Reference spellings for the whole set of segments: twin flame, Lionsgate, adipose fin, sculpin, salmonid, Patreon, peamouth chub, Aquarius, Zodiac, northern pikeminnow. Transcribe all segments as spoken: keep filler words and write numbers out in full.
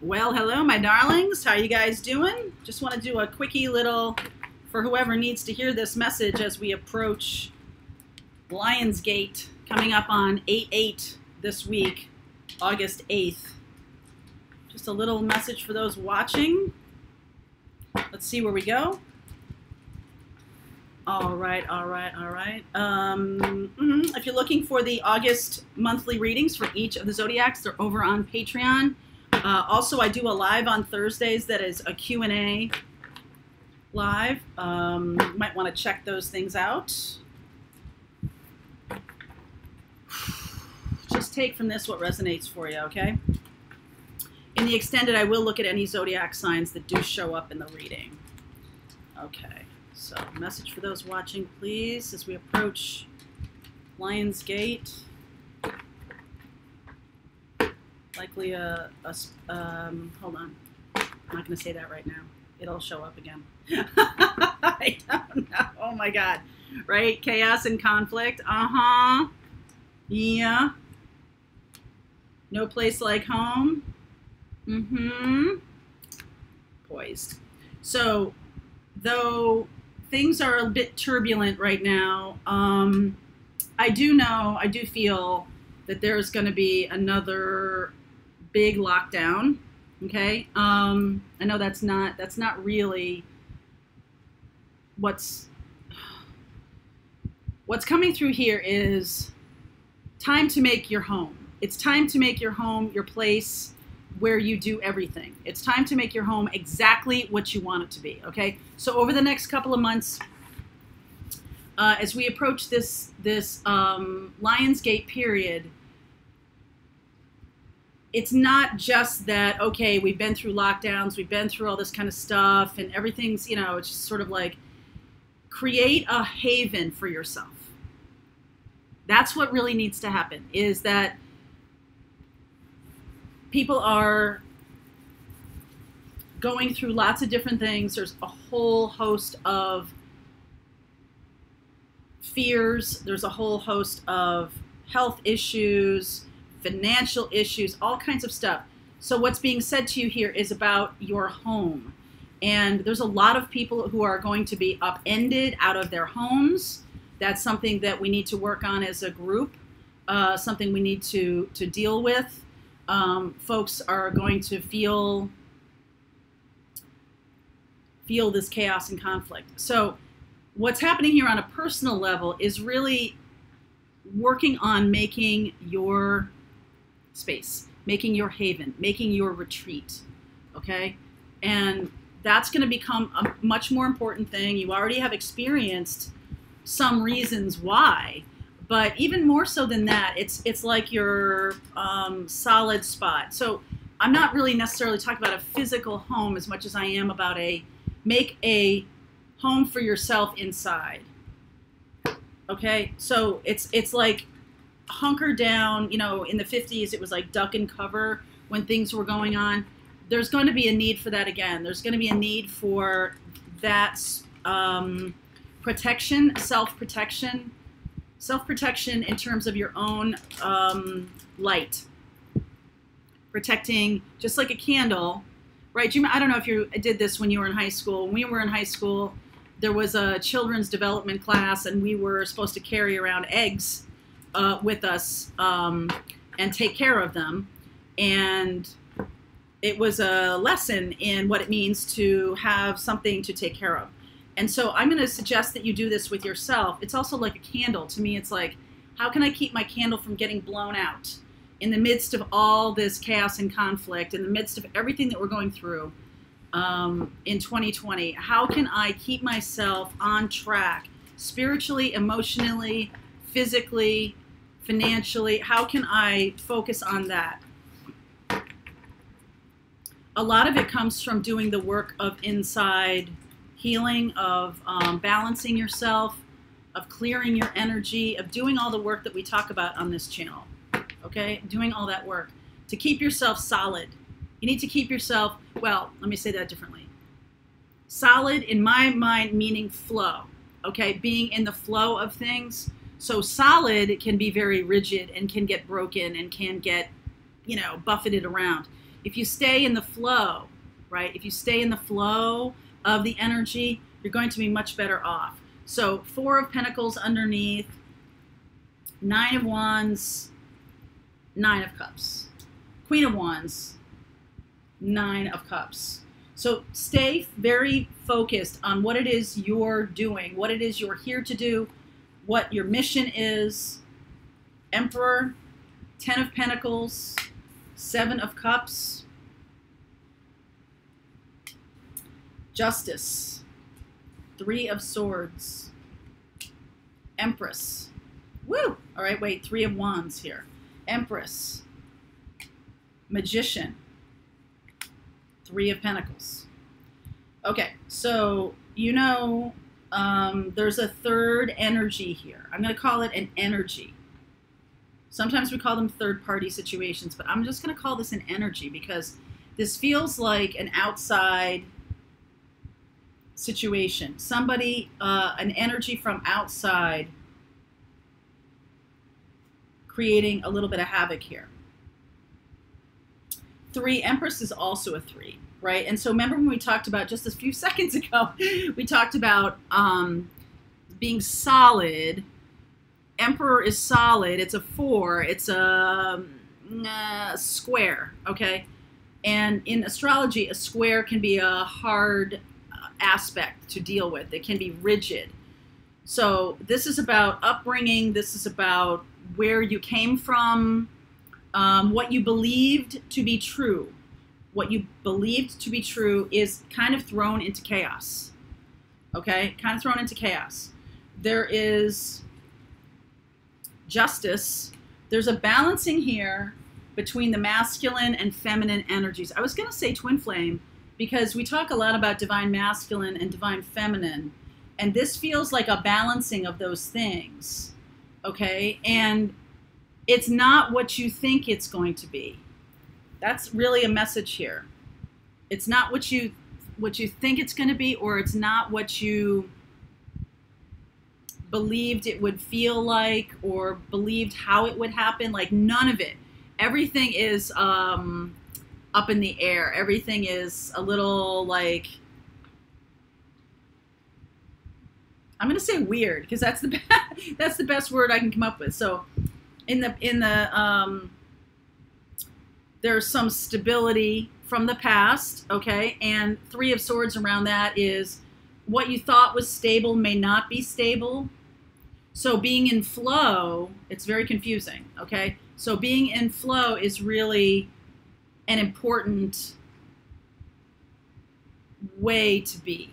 Well, hello, my darlings. How you guys doing? Just want to do a quickie little, for whoever needs to hear this message as we approach Lionsgate, coming up on eight eight this week, August eighth. Just a little message for those watching. Let's see where we go. All right, all right, all right. Um, mm-hmm. If you're looking for the August monthly readings for each of the zodiacs, they're over on Patreon. Uh, also, I do a live on Thursdays that is a Q and A live. Um, you might want to check those things out. Just take from this what resonates for you, okay? In the extended, I will look at any zodiac signs that do show up in the reading. Okay. So, message for those watching, please, as we approach Lionsgate. Likely a, a um, hold on, I'm not going to say that right now. It'll show up again. I don't know. Oh my God. Right? Chaos and conflict. Uh-huh. Yeah. No place like home. Mm-hmm. Poised. So, though things are a bit turbulent right now, Um, I do know, I do feel that there's going to be another big lockdown. Okay, um, I know that's not that's not really what's what's coming through here. Is time to make your home. It's time to make your home your place where you do everything. It's time to make your home exactly what you want it to be, okay? So over the next couple of months, uh, as we approach this, this um, Lionsgate period, it's not just that, okay, we've been through lockdowns, we've been through all this kind of stuff, and everything's, you know, it's just sort of like, create a haven for yourself. That's what really needs to happen, is that people are going through lots of different things. There's a whole host of fears. There's a whole host of health issues, financial issues, all kinds of stuff. So what's being said to you here is about your home. And there's a lot of people who are going to be upended out of their homes. That's something that we need to work on as a group, uh, something we need to, to deal with. Um, folks are going to feel feel this chaos and conflict. So what's happening here on a personal level is really working on making your space, making your haven, making your retreat, okay? And that's going to become a much more important thing. You already have experienced some reasons why. But even more so than that, it's it's like your um, solid spot. So I'm not really necessarily talking about a physical home as much as I am about a make a home for yourself inside. Okay, so it's it's like hunker down. You know, in the fifties, it was like duck and cover when things were going on. There's going to be a need for that again. There's going to be a need for that um, protection, self-protection. Self-protection in terms of your own um, light, protecting just like a candle, right? You, I don't know if you did this when you were in high school. When we were in high school, there was a children's development class, and we were supposed to carry around eggs uh, with us um, and take care of them. And it was a lesson in what it means to have something to take care of. And so I'm going to suggest that you do this with yourself. It's also like a candle. To me, it's like, how can I keep my candle from getting blown out in the midst of all this chaos and conflict, in the midst of everything that we're going through um, in twenty twenty? How can I keep myself on track spiritually, emotionally, physically, financially? How can I focus on that? A lot of it comes from doing the work of inside healing, of um, balancing yourself, of clearing your energy, of doing all the work that we talk about on this channel, okay? Doing all that work to keep yourself solid. You need to keep yourself, well, let me say that differently. Solid, in my mind, meaning flow, okay? Being in the flow of things. So solid can be very rigid and can get broken and can get, you know, buffeted around. if you stay in the flow, right, if you stay in the flow of the energy, you're going to be much better off. So Four of Pentacles underneath, Nine of Wands, Nine of Cups, Queen of Wands, Nine of Cups. So stay very focused on what it is you're doing, what it is you're here to do, what your mission is. Emperor, Ten of Pentacles, Seven of Cups, Justice, Three of Swords, Empress. Woo! All right, wait, Three of Wands here. Empress, Magician, Three of Pentacles. Okay, so you know um, there's a third energy here. I'm going to call it an energy. Sometimes we call them third-party situations, but I'm just going to call this an energy because this feels like an outside situation. Somebody, uh, an energy from outside creating a little bit of havoc here. Three, Empress is also a three, right? And so remember when we talked about just a few seconds ago, we talked about um, being solid. Emperor is solid. It's a four. It's a uh, square, okay? And in astrology, a square can be a hard aspect to deal with. It can be rigid. So this is about upbringing. This is about where you came from, um, what you believed to be true. What you believed to be true is kind of thrown into chaos, okay? Kind of thrown into chaos. There is Justice. There's a balancing here between the masculine and feminine energies. I was going to say twin flame because we talk a lot about divine masculine and divine feminine, and this feels like a balancing of those things, okay? And it's not what you think it's going to be. That's really a message here. It's not what you what you think it's going to be, or it's not what you believed it would feel like, or believed how it would happen. Like, none of it. Everything is um, up in the air. Everything is a little, like, I'm gonna say weird because that's the that's the best word I can come up with. So in the in the um, there's some stability from the past, okay, and Three of Swords around that is what you thought was stable may not be stable. So being in flow, it's very confusing, okay? So being in flow is really an important way to be.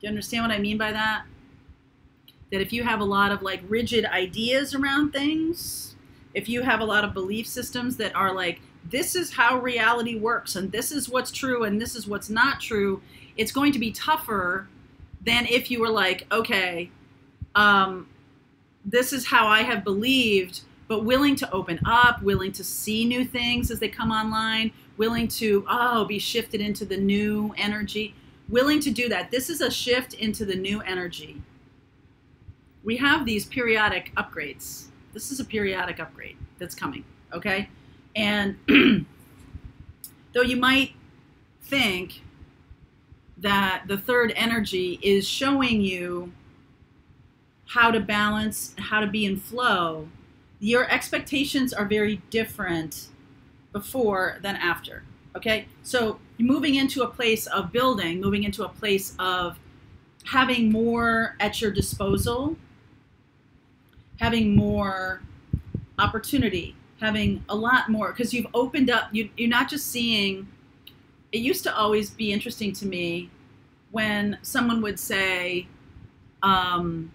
Do you understand what I mean by that? That if you have a lot of like rigid ideas around things, if you have a lot of belief systems that are like, this is how reality works, and this is what's true, and this is what's not true, it's going to be tougher than if you were like, okay, um, this is how I have believed, but willing to open up, willing to see new things as they come online, willing to, oh, be shifted into the new energy, willing to do that. This is a shift into the new energy. We have these periodic upgrades. This is a periodic upgrade that's coming, okay? And though you might think that the third energy is showing you how to balance, how to be in flow, your expectations are very different before than after, okay? So moving into a place of building, moving into a place of having more at your disposal, having more opportunity, having a lot more, because you've opened up, you, you're not just seeing. It used to always be interesting to me when someone would say, um,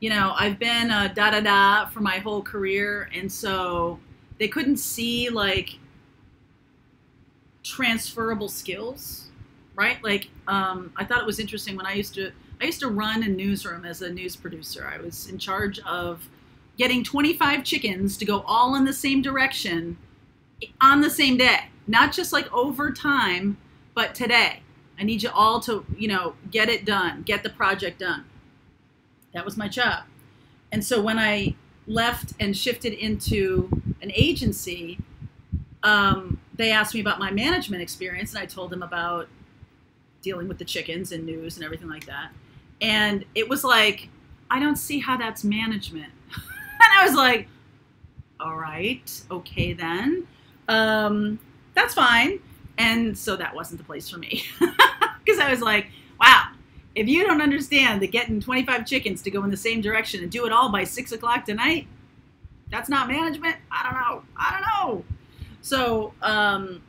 you know, I've been a da-da-da for my whole career. And so they couldn't see like transferable skills, right? Like, um, I thought it was interesting when I used to, I used to run a newsroom as a news producer. I was in charge of getting twenty-five chickens to go all in the same direction on the same day. Not just like over time, but today. I need you all to, you know, get it done, get the project done. That was my job. And so when I left and shifted into an agency, um, they asked me about my management experience, and I told them about dealing with the chickens and news and everything like that. And it was like, I don't see how that's management. And I was like, all right, okay then. Um, that's fine. And so that wasn't the place for me. Because I was like, wow, if you don't understand that getting twenty-five chickens to go in the same direction and do it all by six o'clock tonight, that's not management. I don't know. I don't know. So um,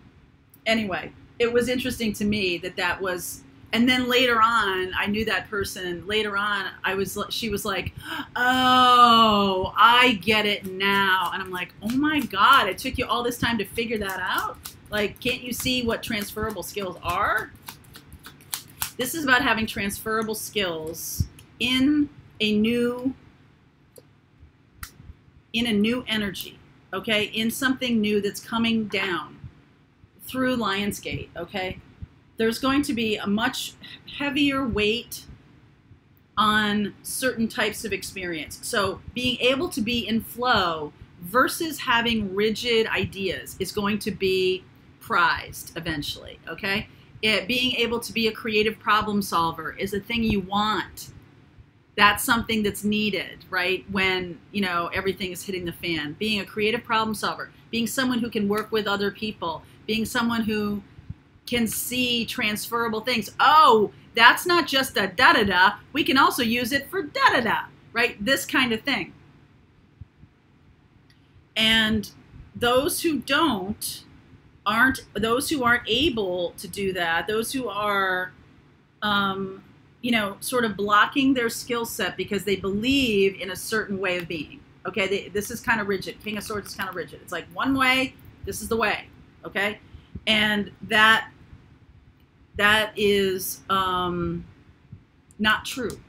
anyway, it was interesting to me that that was, and then later on, I knew that person. Later on, I was, she was like, oh, I get it now. And I'm like, oh my God, it took you all this time to figure that out? Like, can't you see what transferable skills are? This is about having transferable skills in a new, in a new energy. Okay, in something new that's coming down through Lionsgate, okay? There's going to be a much heavier weight on certain types of experience. So being able to be in flow versus having rigid ideas is going to be prized eventually, okay? It, being able to be a creative problem solver is a thing you want. That's something that's needed, right? When, you know, everything is hitting the fan. Being a creative problem solver, being someone who can work with other people, being someone who can see transferable things. Oh, that's not just a da-da-da. We can also use it for da-da-da, right? This kind of thing. And those who don't, aren't, those who aren't able to do that, those who are, um, you know, sort of blocking their skill set because they believe in a certain way of being. Okay, they, this is kind of rigid. King of Swords is kind of rigid. It's like one way, this is the way, okay? And that, that is um, not true,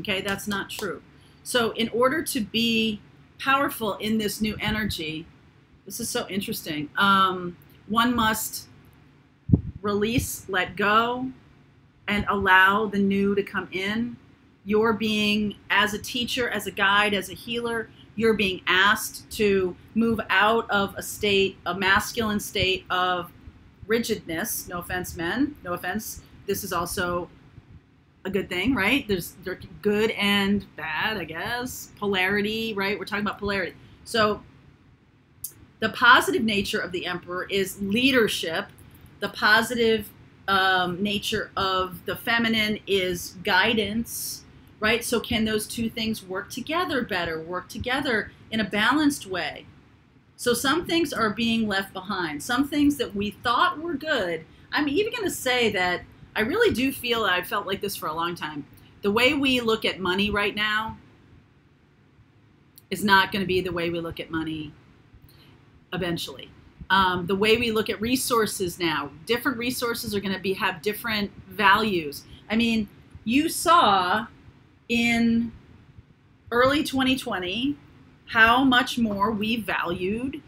okay? That's not true. So in order to be powerful in this new energy, this is so interesting, um, one must release, let go, and allow the new to come in. You're being, as a teacher, as a guide, as a healer, you're being asked to move out of a state, a masculine state of rigidness. No offense, men, no offense. This is also a good thing, right? There's they're good and bad, I guess. Polarity, right? We're talking about polarity. So the positive nature of the Emperor is leadership. The positive Um, nature of the feminine is guidance, right? So can those two things work together better, work together in a balanced way? So some things are being left behind. Some things that we thought were good. I'm even going to say that I really do feel, I felt like this for a long time, the way we look at money right now is not going to be the way we look at money eventually. Um, the way we look at resources now, different resources are going to be have different values. I mean, you saw in early twenty twenty how much more we valued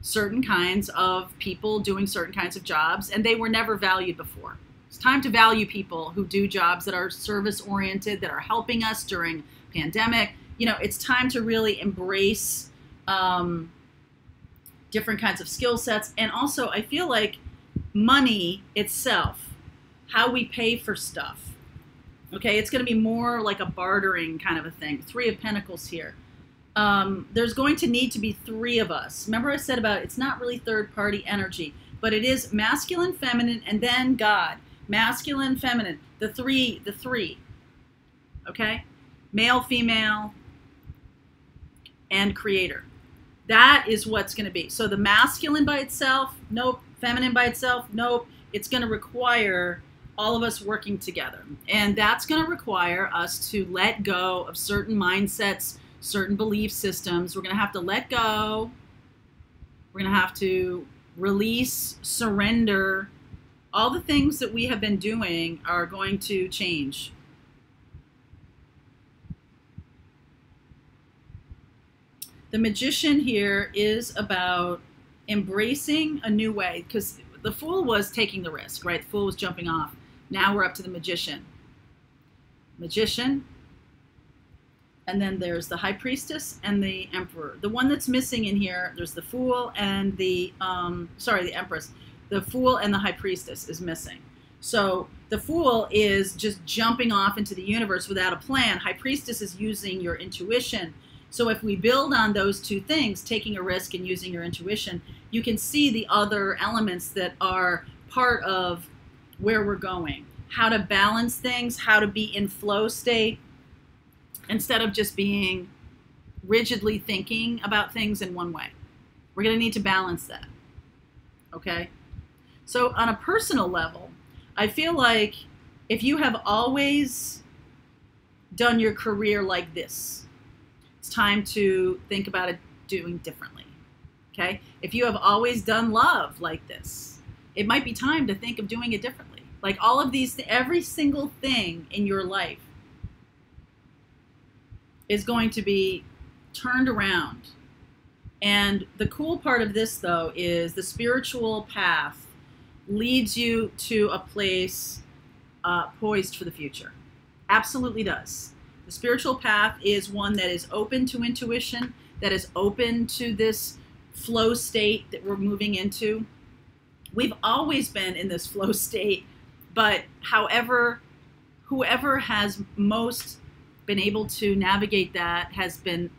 certain kinds of people doing certain kinds of jobs, and they were never valued before. It's time to value people who do jobs that are service-oriented, that are helping us during pandemic. You know, it's time to really embrace um, different kinds of skill sets. And also I feel like money itself, how we pay for stuff, okay, it's going to be more like a bartering kind of a thing. Three of Pentacles here. Um, there's going to need to be three of us. Remember I said about it's not really third party energy, but it is masculine, feminine, and then God. Masculine, feminine, the three, the three, okay? Male, female, and creator. That is what's going to be. So the masculine by itself, nope. Feminine by itself, nope. It's going to require all of us working together. And that's going to require us to let go of certain mindsets, certain belief systems. We're going to have to let go. We're going to have to release, surrender. All the things that we have been doing are going to change. The Magician here is about embracing a new way, because the Fool was taking the risk, right? The Fool was jumping off. Now we're up to the Magician. Magician. And then there's the High Priestess and the Emperor. The one that's missing in here, there's the Fool and the, um, sorry, the Empress. The Fool and the High Priestess is missing. So the Fool is just jumping off into the universe without a plan. High Priestess is using your intuition. So if we build on those two things, taking a risk and using your intuition, you can see the other elements that are part of where we're going. How to balance things, how to be in flow state, instead of just being rigidly thinking about things in one way. We're going to need to balance that, okay? So on a personal level, I feel like if you have always done your career like this, it's time to think about it doing differently, okay? If you have always done love like this, it might be time to think of doing it differently. Like all of these, every single thing in your life is going to be turned around. And the cool part of this, though, is the spiritual path leads you to a place uh, poised for the future. Absolutely does. The spiritual path is one that is open to intuition, that is open to this flow state that we're moving into. We've always been in this flow state, but however, whoever has most been able to navigate that has been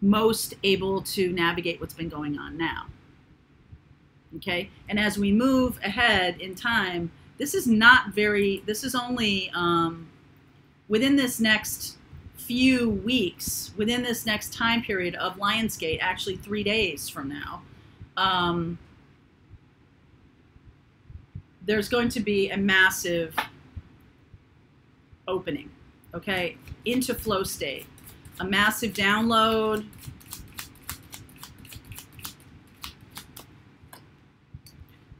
most able to navigate what's been going on now. Okay, and as we move ahead in time, this is not very, this is only um, within this next few weeks, within this next time period of Lionsgate, actually three days from now, um, there's going to be a massive opening. Okay, into flow state, a massive download,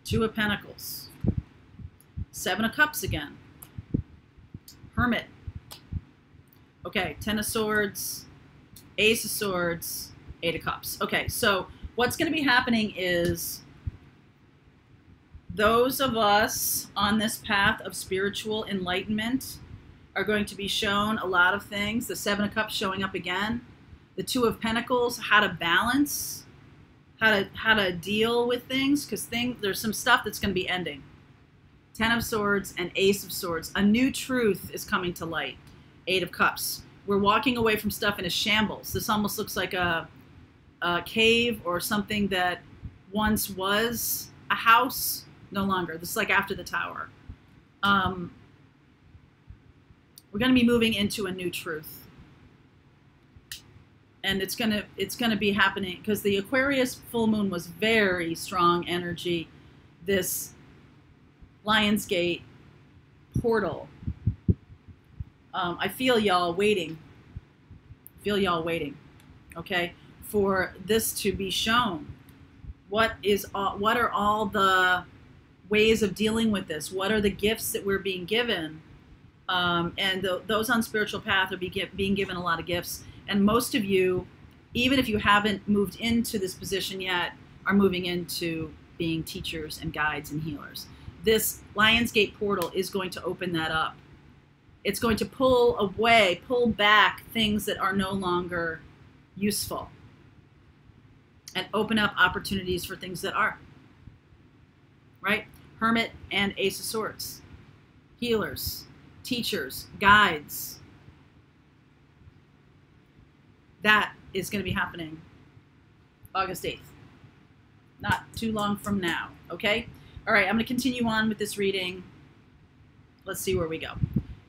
Two of Pentacles, Seven of Cups again, Hermit, okay, Ten of Swords, Ace of Swords, Eight of Cups. Okay, so what's going to be happening is those of us on this path of spiritual enlightenment are going to be shown a lot of things. The Seven of Cups showing up again, the Two of Pentacles, how to balance, how to how to deal with things, because thing there's some stuff that's going to be ending. Ten of Swords and Ace of Swords, a new truth is coming to light. Eight of Cups, we're walking away from stuff in a shambles. This almost looks like a, a cave or something that once was a house, no longer. This is like after the Tower. Um, We're going to be moving into a new truth, and it's going to it's going to be happening because the Aquarius full moon was very strong energy. This Lionsgate portal, um, I feel y'all waiting, feel y'all waiting, okay, for this to be shown. What is all, what are all the ways of dealing with this? What are the gifts that we're being given? Um, and the, those on spiritual path are be get, being given a lot of gifts. And most of you, even if you haven't moved into this position yet, are moving into being teachers and guides and healers. This Lionsgate portal is going to open that up. It's going to pull away, pull back things that are no longer useful and open up opportunities for things that are. Right? Hermit and Ace of Swords. Healers. Teachers, guides. That is going to be happening August eighth. Not too long from now, okay? All right, I'm going to continue on with this reading. Let's see where we go.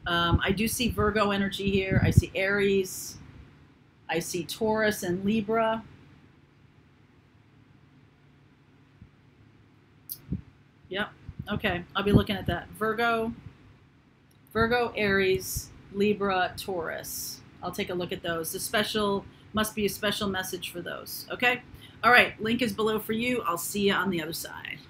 Um, I do see Virgo energy here. I see Aries. I see Taurus and Libra. Yep, okay. I'll be looking at that. Virgo. Virgo, Aries, Libra, Taurus. I'll take a look at those. The special, must be a special message for those, okay? All right, link is below for you. I'll see you on the other side.